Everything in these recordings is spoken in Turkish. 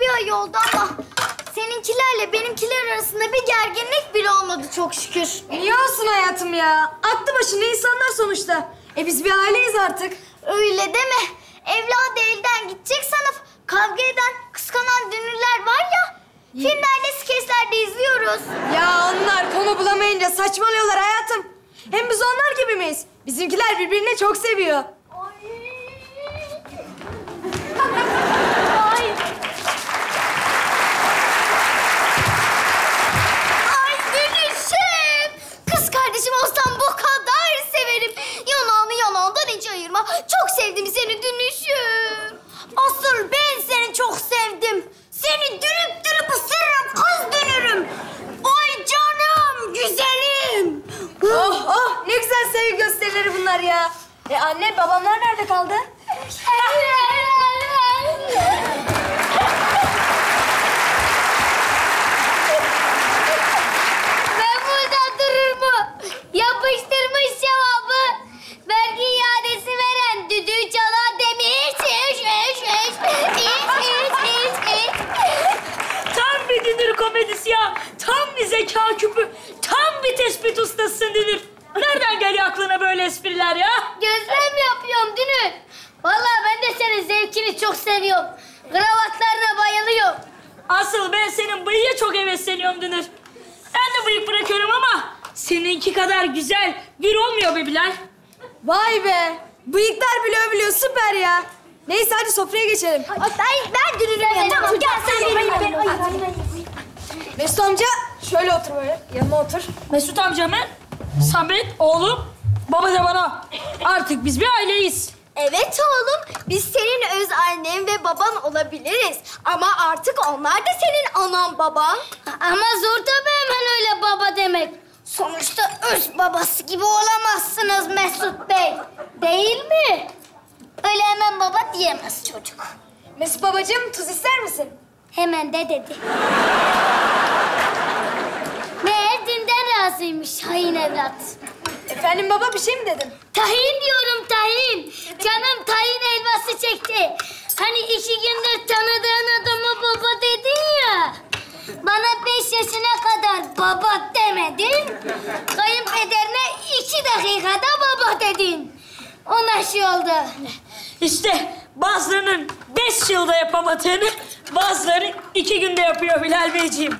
bir ay oldu ama seninkilerle benimkiler arasında bir gerginlik bile olmadı çok şükür. Niye olsun hayatım ya? Aklı başında insanlar sonuçta. Biz bir aileyiz artık. Öyle deme. Evladı elden gidecek sanıp kavga eden, kıskanan dünürler var ya. Filmlerde, skeçlerde izliyoruz. Ya onlar konu bulamayınca saçmalıyorlar hayatım. Hem biz onlar gibi miyiz? Bizimkiler birbirini çok seviyor. Çok sevdim seni dönüşüm. Asıl ben seni çok sevdim. Seni dürüp dürüp ısırırım, kız dönürüm. Ay canım, güzelim. Oh oh, ne güzel sevgi gösterileri bunlar ya. Anne, babamlar nerede kaldı? Ben burada durur mu? Yapıştırmış cevabı. Vergi iadesi veren düdüğü çalan demiş. Tam bir dünür komedisi ya. Tam bir zeka küpü. Tam bir tespit ustasısın dünür. Nereden geliyor aklına böyle espriler ya? Gözlem yapıyorum dünür. Vallahi ben de senin zevkini çok seviyorum. Kravatlarına bayılıyorum. Asıl ben senin bıyığa çok hevesleniyorum dünür. Ben de bıyık bırakıyorum ama seninki kadar güzel bir olmuyor bebiler. Vay be! Bıyıklar bile övülüyor, süper ya! Neyse hadi sofraya geçelim. Ben dürüyorum. Tamam, gel sen benim. Mesut amca, şöyle otur böyle, yanıma otur. Mesut amca mı? Samet, oğlum, baba da bana. Artık biz bir aileyiz. Evet oğlum, biz senin öz annen ve baban olabiliriz. Ama artık onlar da senin anan baban. Ama zor tabii hemen öyle baba demek. Sonuçta öz babası gibi olamazsınız Mesut Bey. Değil mi? Öyle hemen baba diyemez çocuk. Mesut babacığım, tuz ister misin? Hemen de dedi. Meğer dinden razıymış hain evlat. Efendim baba, bir şey mi dedin? Tahin diyorum, tahin. Canım tahin helvası çekti. Hani 2 gündür tanıdığın adama baba dedin ya. Bana 5 yaşına kadar baba demedin, kayınpederine 2 dakikada baba dedin. Ona şey oldu. İşte bazılarının 5 yılda yapamadığını, bazıları 2 günde yapıyor Bilal Beyciğim.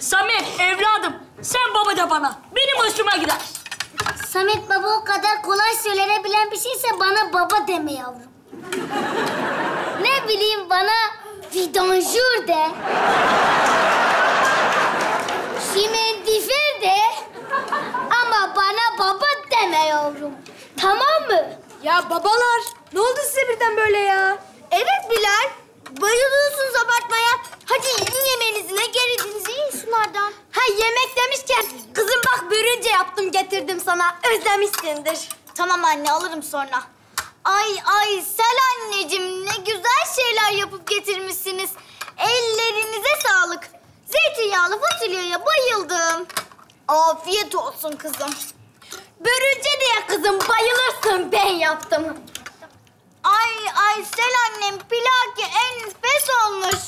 Samet, evladım, sen baba da bana. Benim hoşuma gider. Samet baba o kadar kolay söylenebilen bir şeyse bana baba deme yavrum. Ne bileyim, bana vidanjör de. Şimendifer de. Ama bana baba deme yavrum. Tamam mı? Ya babalar, ne oldu size birden böyle ya? Evet Bilal, bayılıyorsunuz abartmaya. Hadi yiyin yemeğinizi, ne geridinizi yiyin şunlardan. Ha, yemek demişken, kızım bak börünce yaptım getirdim sana. Özlemişsindir. Tamam anne, alırım sonra. Ay Sel anneciğim, ne güzel şeyler yapıp getirmişsiniz. Ellerinize sağlık. Zeytinyağlı fasulyeye bayıldım. Afiyet olsun kızım. Börülce diye kızım, bayılırsın, ben yaptım. Ay Sel annem, pilaki enfes olmuş.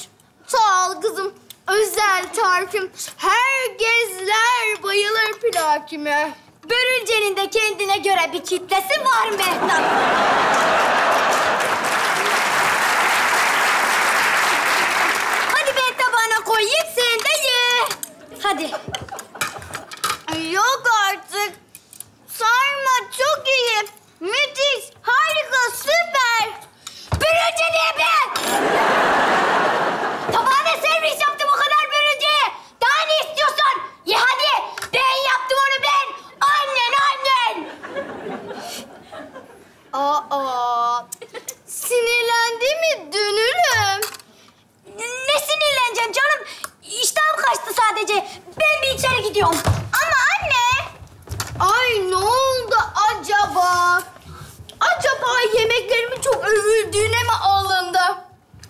Sağ ol kızım, özel tarifim. Herkesler bayılır pilakime. Börülcenin de kendine göre bir kitlesi var Mehtap. Hadi ben tabağına koyayım, sen de ye. Hadi. Yok artık. Sarma çok iyi. Müthiş, harika, süper. Börülce diye ben. Tabağına servis yaptım o kadar börülceyi. Daha ne istiyorsun? Ye hadi. Ben yaptım onu ben. Annen! Aa! Sinirlendi mi dönürüm? Ne sinirleneceğim canım? İştahım kaçtı sadece. Ben bir içeri gidiyorum. Ama anne! Ay ne oldu acaba? Acaba yemeklerimi çok övüldüğüne mi alındı?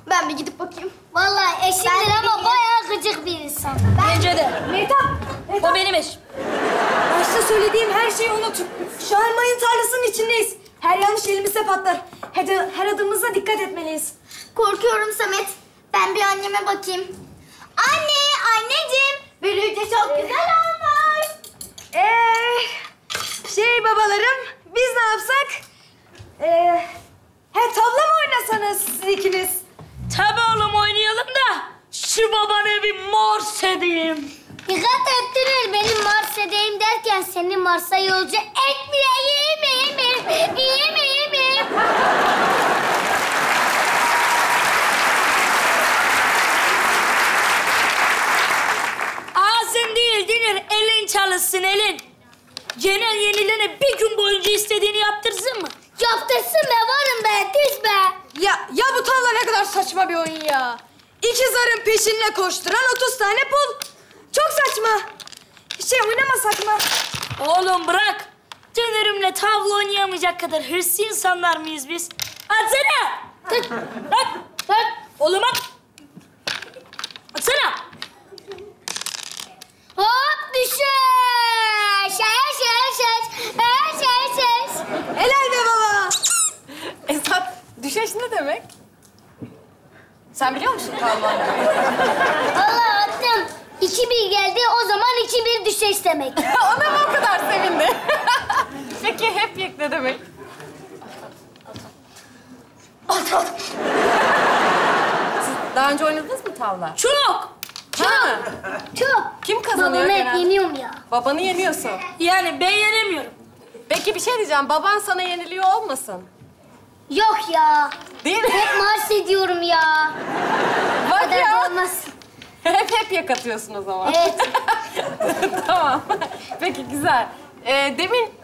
Ben bir gidip bakayım. Vallahi eşimdir ama bayağı gıcık bir insan. Bence de. Mehtap! O benim eşim. Başta söylediğim her şeyi unutun. Şu an mayın tarlasının içindeyiz. Her yanlış elimize patlar. Her adımımıza dikkat etmeliyiz. Korkuyorum Samet. Ben bir anneme bakayım. Anne, anneciğim. Börülce çok güzel olmuş. Babalarım, biz ne yapsak? Tavla mı oynasanız siz ikiniz? Tabii oğlum, oynayalım da şu babana bir mors edeyim. Dikkat ettirir benim mors edeyim derken seni morsa yolcu etmeyeyim. İyiyim. Ağzın değil Dünür, elin çalışsın elin. Genel yenilene bir gün boyunca istediğini yaptırsın mı? Yaptırsın be, varım be, diz be. Ya bu tavla ne kadar saçma bir oyun ya. İki zarın peşine koşturan 30 tane pul. Çok saçma. Oynamasak mı? Oğlum bırak. Dönürümle tavla oynayamayacak kadar hırslı insanlar mıyız biz? Atsana. Bak. Oğlum at. Atsana. Hop düşer. Şaş. Helal be baba. Esat, düşeş ne demek? Sen biliyor musun tavla? Vallahi attım. 2-1 geldi, o zaman 2-1 düşeş demek. Ona mı o kadar sevindi? Peki hep yek ne demek? At. Siz daha önce oynadınız mı tavla? Çok. Çok. Kim kazanıyor genelde? Babanı yeniyorum ya. Babanı yeniyorsun. Yani ben yenemiyorum. Peki bir şey diyeceğim. Baban sana yeniliyor olmasın? Yok ya. Değil mi? Hep mars ediyorum ya. Bak ya. Hep yakatıyorsun o zaman. Evet. Tamam. Peki güzel. Demin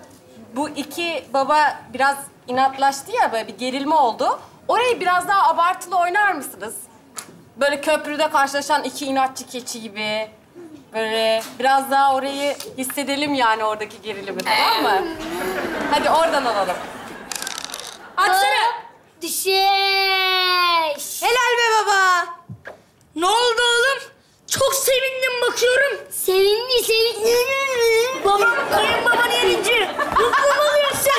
bu iki baba biraz inatlaştı ya, böyle bir gerilme oldu. Orayı biraz daha abartılı oynar mısınız? Böyle köprüde karşılaşan iki inatçı keçi gibi. Böyle biraz daha orayı hissedelim yani, oradaki gerilimi, tamam mı? Hadi oradan alalım. Atsana. Düşeş. Helal be baba. Ne oldu oğlum? Çok sevindim bakıyorum. Sevindi. Babam, kayınbaban yenince mutlu mu oluyorsun sen?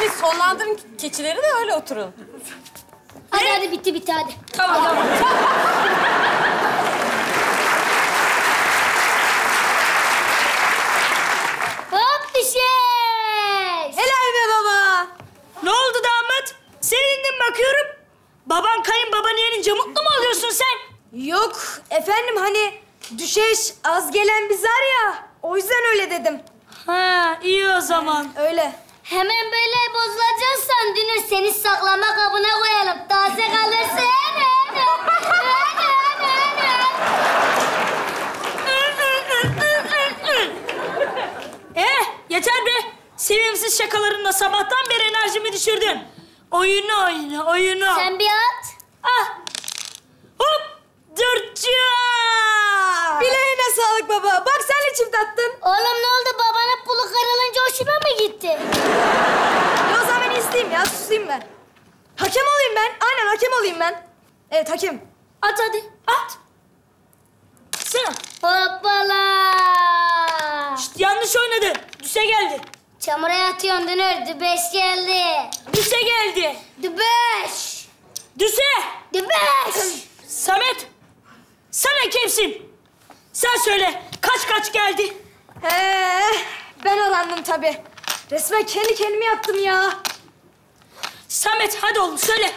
Biz sonlandırın keçileri de öyle oturun. Hadi bitti hadi. Tamam. Hop düşeş. Helal be baba. Ne oldu damat? Sevindim bakıyorum. Baban kayınbabanı yenince mutlu mu oluyorsun sen? Yok efendim, hani düşeş az gelen bir zar ya. O yüzden öyle dedim. Ha, iyi o zaman. Öyle. Hemen böyle bozulacaksan Dünür, seni saklama kabına koyalım. Taze kalırsın. Yeter be. Sevimsiz şakalarınla sabahtan beri enerjimi düşürdün. Oyunu. Sen bir at. Ah. Hop. Dürtçüaa. Bileğine sağlık baba. Bak sen de çift attın. Oğlum ne oldu? Babanın pulu kırılınca hoşuna mı gitti? O zaman ben isteyeyim ya. Susayım ben. Hakem olayım ben. Aynen hakem olayım ben. Evet hakem. At hadi. At. Sıra. Hoppala. Şişt, yanlış oynadın. Düşe geldi. Çamura yatıyorsun Dünür. Dübeş geldi. Düşe geldi. Dübeş. Düşe. Dübeş. Samet. Sen kimsin? Sen söyle. Kaç geldi? Ben orandım tabii. Resmen kendi kendimi yaptım ya. Samet hadi oğlum söyle.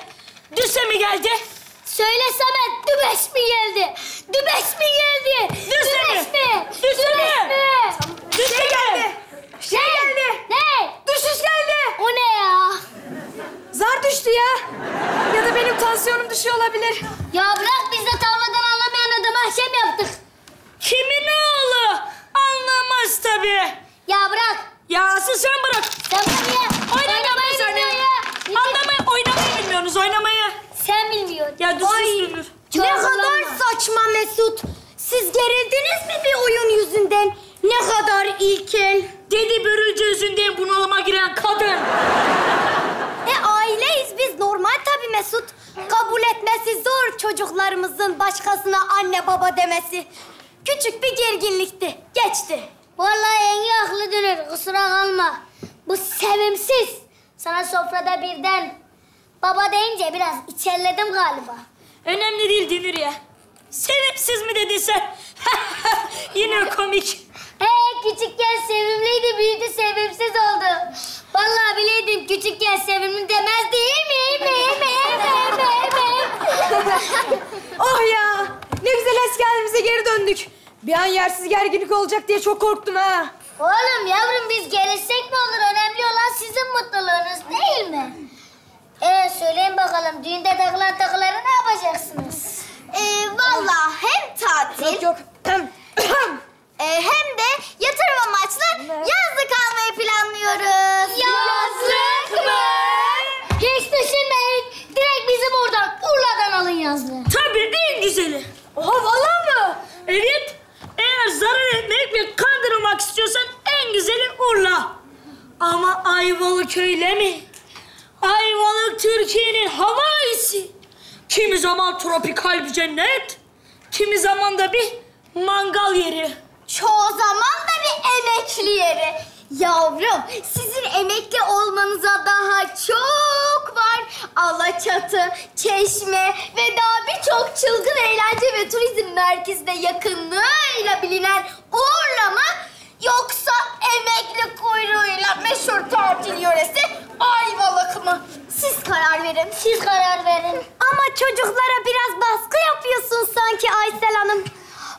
Düse mi geldi? Söyle Samet. Dübeş mi geldi? Düse mi? Düse mi? Düse geldi. Ne? Düşüş geldi. O ne ya? Zar düştü ya. Ya da benim tansiyonum düşüyor olabilir. Ya bırak, biz de tavladan anlamayan adama hakem yaptık. Kimin oğlu? Anlamaz tabii. Ya bırak. Ya asıl sen bırak. Tamam ya. Oynamayı bilmiyorsunuz, oynamayı. Sen bilmiyorsun. Ya düşsün. Ne kadar saçma Mesut. Siz gerildiniz mi bir oyun yüzünden? Ne kadar ilkel. Dedi börülce yüzünden bunalıma giren kadın. Aileyiz biz, normal tabii Mesut. Kabul etmesi zor çocuklarımızın başkasına anne baba demesi. Küçük bir gerginlikti, geçti. Vallahi yenge aklı dönür, kusura kalma. Bu sevimsiz. Sana sofrada birden baba deyince biraz içerledim galiba. Önemli değil Dünür ya. Sevimsiz mi dedin sen? Yine komik. Küçükken sevimliydi, büyüdü sevimsiz oldu. Vallahi bileydim küçükken sevimli demezdi. Oh ya! Ne güzel eski halimize geri döndük. Bir an yersiz gerginlik olacak diye çok korktum ha. Oğlum yavrum biz gelişsek mi olur? Önemli olan sizin mutluluğunuz değil mi? Söyleyin bakalım düğünde takılan takıları ne yapacaksınız? Vallahi hem tatil... Yok yok. Hem de yatırım amaçlı yazlık almayı planlıyoruz. Yazlık mı? Hiç düşünmeyin. Direkt bizim oradan, Urla'dan alın yazlığı. Tabii en güzeli. Oha vallahi mı? Evet. Eğer zarar etmek ve kandırmak istiyorsan en güzeli Urla. Ama Ayvalık öyle mi? Ayvalık Türkiye'nin havaisi. Kimi zaman tropikal bir cennet, kimi zaman da bir mangal yeri. Çoğu zaman da bir emekli yeri. Yavrum, sizin emekli olmanıza daha çok var. Alaçatı, Çeşme ve daha birçok çılgın eğlence ve turizm merkezine yakınlığıyla bilinen Urla mı? Yoksa emekli kuyruğuyla meşhur tatil yöresi Ayvalık mı? Siz karar verin. Siz karar verin. Ama çocuklara biraz baskı yapıyorsun sanki Aysel Hanım.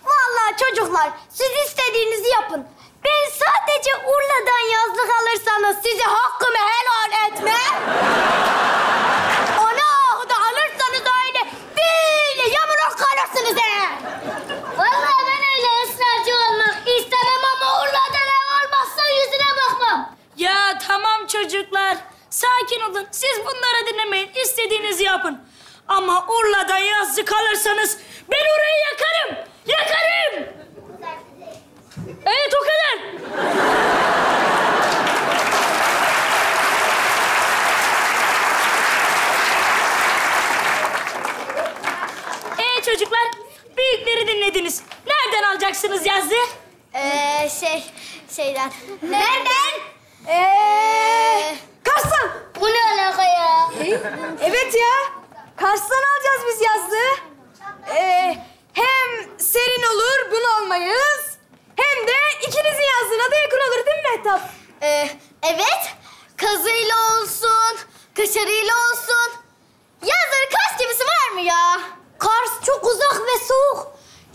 Vallahi çocuklar, siz istediğinizi yapın. Ben sadece Urla'dan yazlık alırsanız size hakkımı helal etmem. Onu da alırsanız öyle böyle yamuluk kalırsınız he. Vallahi ben öyle ısrarcı olmak istemem ama Urla'dan ev olmazsa yüzüne bakmam. Ya tamam çocuklar, sakin olun. Siz bunları dinlemeyin, istediğinizi yapın. Ama Urla'dan yazlık alırsanız ben orayı yakarım. Yakarım! Evet, o kadar. Çocuklar, büyükleri dinlediniz. Nereden alacaksınız yazdı? Şeyden. Nereden? Kars'tan. Bu ne alaka ya? Evet ya. Kars'tan alacağız biz yazdı. Hem serin olur, bunalmayız. Hem de ikinizin yazdığına da yakın olur değil mi Mehtap? Evet. Kazıyla olsun, kaşarıyla olsun. Yazları Kars gemisi var mı ya? Kars çok uzak ve soğuk.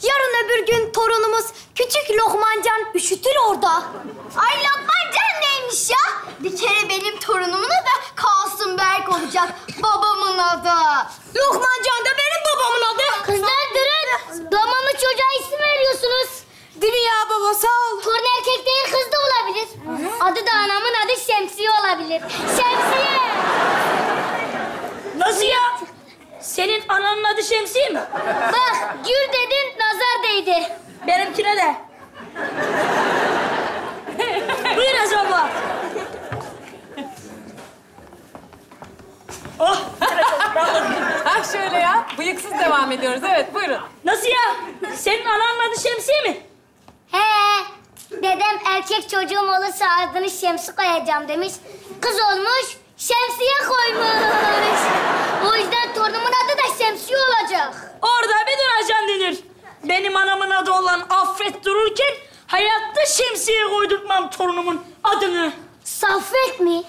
Yarın öbür gün torunumuz küçük Lokmancan üşütür orada. Ay Lokmancan neymiş ya? Bir kere benim torunumun adı Kasımberk olacak. Babamın adı. Lokmancan da benim babamın adı. Kızlar durun. Damanlı çocuğa isim veriyorsunuz. Değil mi ya baba? Sağ ol. Torun erkek değil kız da olabilir. Aha. Adı da anamın adı Şemsiye olabilir. Şemsiye. Nasıl ya? Senin ananın adı Şemsiye mi? Bak gül dedin nazar değdi. Benimkine de. Buyur Azam'a. Oh! Ha şöyle ya, bıyıksız devam ediyoruz. Evet, buyurun. Nasıl ya? Senin ananın adı Şemsiye mi? He, dedem erkek çocuğum olursa adını Şemsi koyacağım demiş. Kız olmuş, Şemsiye koymuş. O yüzden torunumun adı da Şemsiye olacak. Orada bir duracaksın denir. Benim anamın adı olan Affet dururken hayatta Şemsiye koydurtmam torunumun adını. Saffet mi?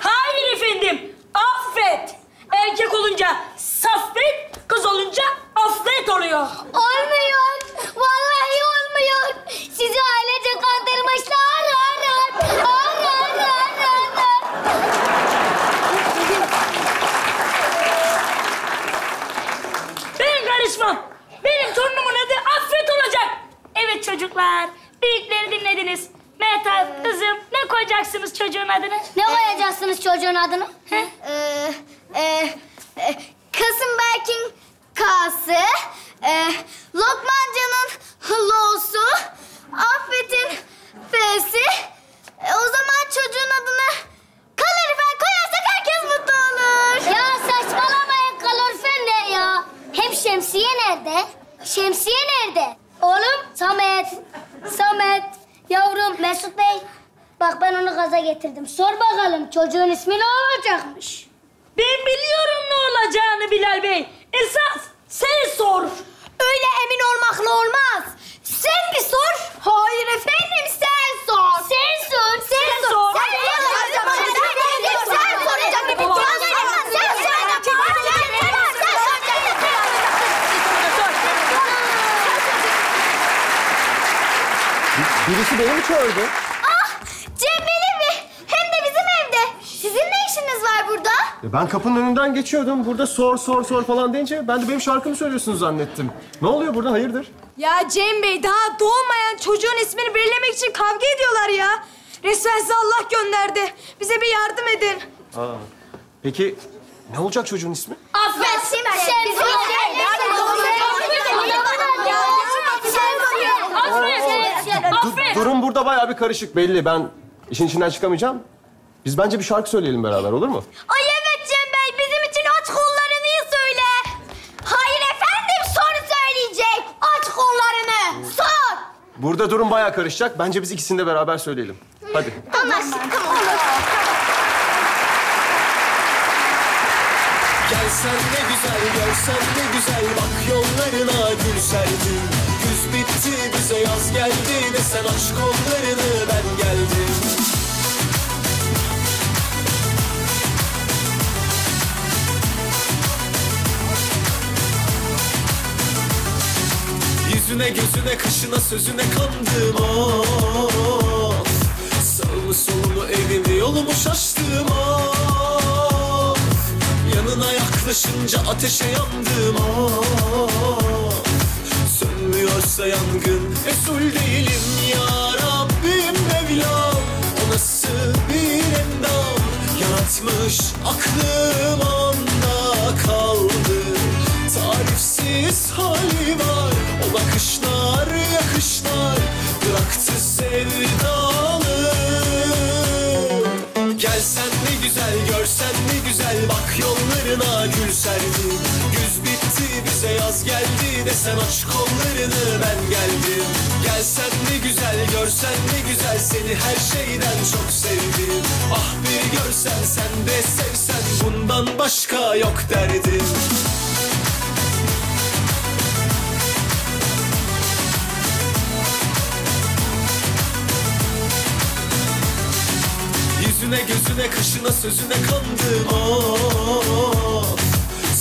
Hayır efendim. Affet. Erkek olunca Saffet, kız olunca Affet oluyor. Olmuyor. Vallahi olmuyor. Sizi ailece kandırmışlar. Ben karışmam. Benim torunumun adı Affet olacak. Evet çocuklar, büyükleri dinlediniz. Mehtap kızım, ne koyacaksınız çocuğun adını? Ne koyacaksınız çocuğun adını? Kasımberk'in K'sı, Lokmancan'ın L'su, Affet'in F'si. O zaman çocuğun adını kalorifer koyarsak herkes mutlu olur. Ya saçmalamayın, kalorifer ne ya? Hem Şemsiye nerede? Şemsiye nerede? Oğlum Samet, Samet. Yavrum Mesut Bey, bak ben onu gaza getirdim. Sor bakalım çocuğun ismi ne olacakmış? Ben biliyorum ne olacağını Bilal Bey. Esas sen sor. Öyle emin olmakla olmaz. Sen bir sor. Hayır efendim sen sor. Sen sor. Sen sor. Sen soracak. Birisi beni mi çağırdı? Ah! Cem Bey! Hem de bizim evde. Sizin ne işiniz var burada? Ben kapının önünden geçiyordum. Burada sor, sor, sor falan deyince ben de benim şarkımı söylüyorsunuz zannettim. Ne oluyor burada? Hayırdır? Ya Cem Bey, daha doğmayan çocuğun ismini belirlemek için kavga ediyorlar ya. Resmen size Allah gönderdi. Bize bir yardım edin. Aa, peki ne olacak çocuğun ismi? Affetsin Cem Durum burada bayağı bir karışık belli. Ben işin içinden çıkamayacağım. Biz bence bir şarkı söyleyelim beraber, olur mu? Ay evet Cem Bey, bizim için aç kollarını söyle. Hayır efendim, soru söyleyecek. Aç kollarını, sor. Burada durum bayağı karışacak. Bence biz ikisini de beraber söyleyelim. Hadi. Anlaştık, tamam. Gelsen ne güzel, görsen ne güzel. Bak yollarına gül serdim. Güz bitti, bize yaz geldi ve sen aç kollarını ben geldim. Yüzüne, gözüne, kaşına, sözüne kandım of. Sağımı, solumu, evimi, yolumu şaştım of. Yanına yaklaşınca ateşe yandım of. Sönmüyorsa yangın, mesul değilim ya Rabbim Mevlam. O nasıl bir endam yaratmış aklım onda kaldı. Tarifsiz hali var, o bakışlar yakışlar bıraktı sevdalı. Gelsen ne güzel, görsen ne güzel. Bak yollarına gül serdim. Güz bitti, bize yaz geldi de sen aç kollarını ben geldim. Gelsen ne güzel, görsen ne güzel. Seni her şeyden çok sevdim. Ah bir görsen, sen de sevsen. Bundan başka yok derdim. Yüzüne, gözüne, kaşına, sözüne kandım of.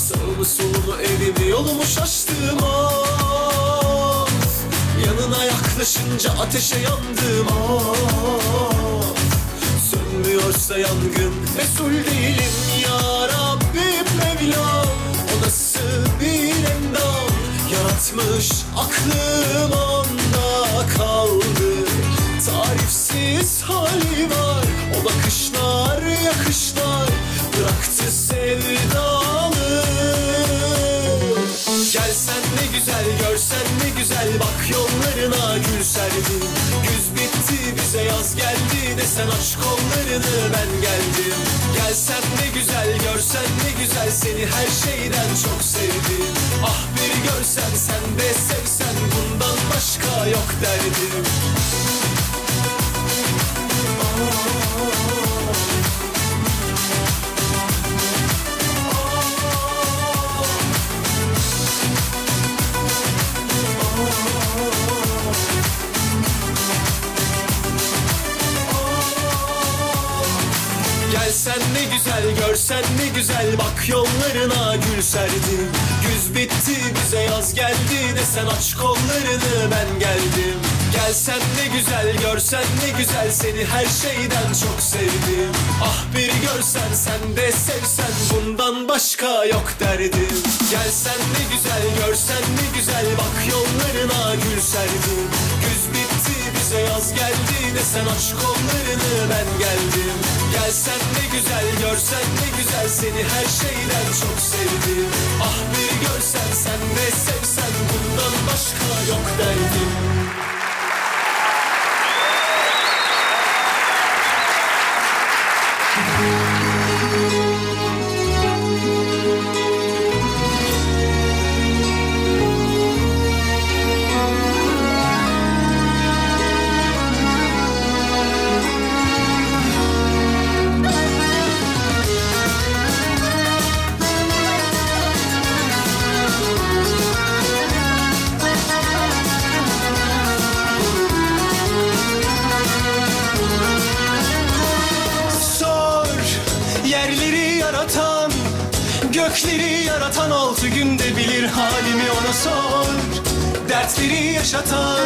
Sağımı, solumu, evimi, yolumu şaştım of. Yanına yaklaşınca ateşe yandım of. Sönmüyorsa yangın, mesul değilim ya Rabbim Mevlam. O nasıl bir endam yaratmış aklım onda kaldı. Tarifsiz hali var, o bakışlar yakışlar bıraktı sevdalı. Gelsen ne güzel, görsen ne güzel. Bak yollarına gül serdim. Güz bitti, bize yaz geldi de sen aç kollarını ben geldim. Gelsen ne güzel, görsen ne güzel. Seni her şeyden çok sevdim. Ah bir görsen, sen de sevsen. Bundan başka yok derdim. Gelsen ne güzel, görsen ne güzel. Bak yollarına gül serdim. Güz bitti, bize yaz geldi de sen aç kollarını ben geldim. Gelsen ne güzel, görsen ne güzel. Seni her şeyden çok sevdim. Ah bir görsen, sen de sevsen. Bundan başka yok derdim. Gelsen ne güzel, görsen ne güzel. Bak yollarına gül serdim. Güz bitti, bize yaz geldi de sen aç kollarını ben geldim. Gelsen ne güzel, görsen ne güzel. Seni her şeyden çok sevdim. Ah bir görsen, sen de sevsen. Bundan başka yok derdim. gökleri yaratan 6 günde bilir halimi, ona sor. Dertleri yaşatan,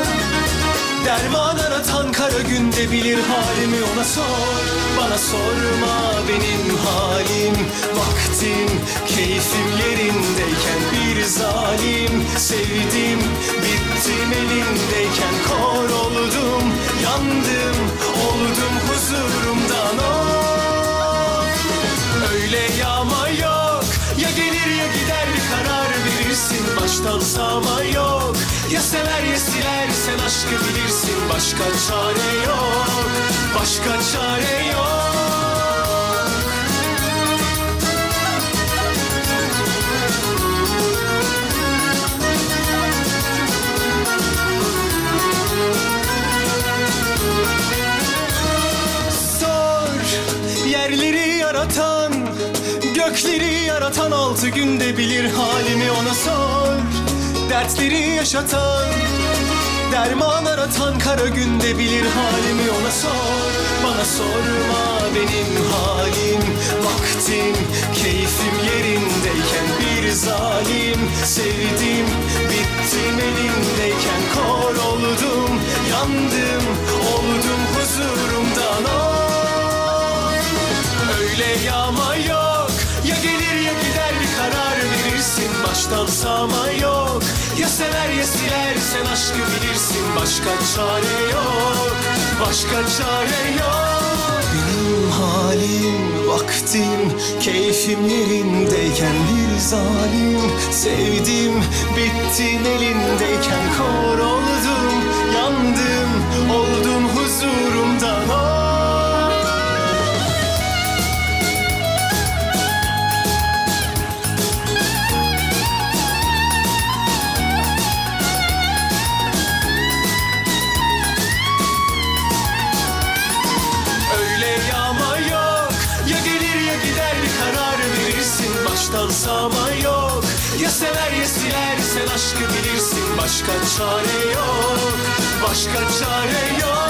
derman aratan kara günde bilir halimi, ona sor. Bana sorma benim halim, vaktim, keyfim yerindeyken bir zalim sevdim, bittim elindeyken kor oldum, yandım, oldum huzurumdan of. Öyle yağma yok, ya gelir ya gider, bir karar verirsin baştan, sağma yok. Ya sever ya siler, sen aşkı bilirsin, başka çare yok, başka çare yok. Sor yerleri yaratan, gökleri yaratan 6 günde bilir halimi, ona sor. Dertleri yaşatan, derman aratan kara günde bilir halimi, ona sor. Bana sorma benim halim, vaktim, keyfim yerindeyken bir zalim sevdim, bittim elimdeyken kor oldum, yandım, oldum huzurumdan of. Öyle yağma yok, ya gelir ya gider, bir karar verirsin baştan, sağma yok. Ya sever ya siler, sen aşkı bilirsin, başka çare yok, başka çare yok. Benim halim, vaktim, keyfim yerindeyken bir zalim sevdim, bittin elindeyken kor oldum, yandım, oldum huzurumdan oh. Baştan sağma yok, ya sever ya siler, sen aşkı bilirsin, başka çare yok, başka çare yok.